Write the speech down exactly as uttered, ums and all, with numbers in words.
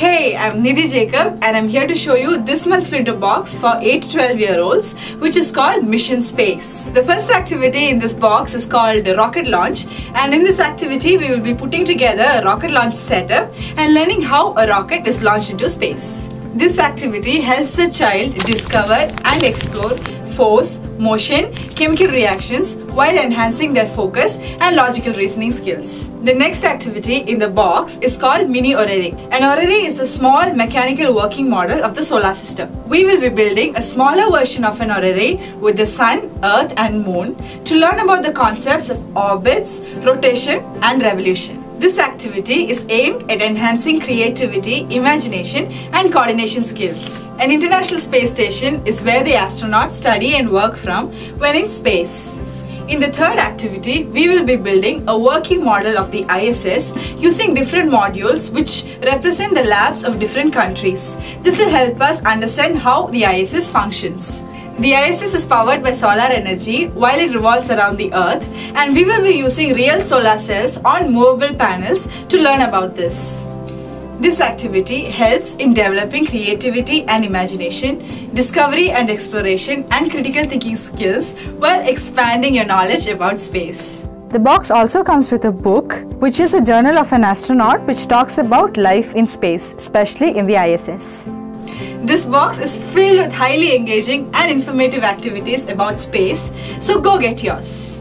Hey, I'm Nidhi Jacob and I'm here to show you this month's Flintobox for eight to twelve year olds, which is called Mission Space. The first activity in this box is called Rocket Launch, and in this activity we will be putting together a rocket launch setup and learning how a rocket is launched into space. This activity helps the child discover and explore force, motion, chemical reactions while enhancing their focus and logical reasoning skills. The next activity in the box is called Mini Orrery. An orrery is a small mechanical working model of the solar system. We will be building a smaller version of an orrery with the sun, earth and moon to learn about the concepts of orbits, rotation and revolution. This activity is aimed at enhancing creativity, imagination and coordination skills. An International Space Station is where the astronauts study and work from when in space. In the third activity, we will be building a working model of the I S S using different modules which represent the labs of different countries. This will help us understand how the I S S functions. The I S S is powered by solar energy while it revolves around the Earth, and we will be using real solar cells on movable panels to learn about this. This activity helps in developing creativity and imagination, discovery and exploration, and critical thinking skills while expanding your knowledge about space. The box also comes with a book, which is a journal of an astronaut which talks about life in space, especially in the I S S. This box is filled with highly engaging and informative activities about space, so go get yours.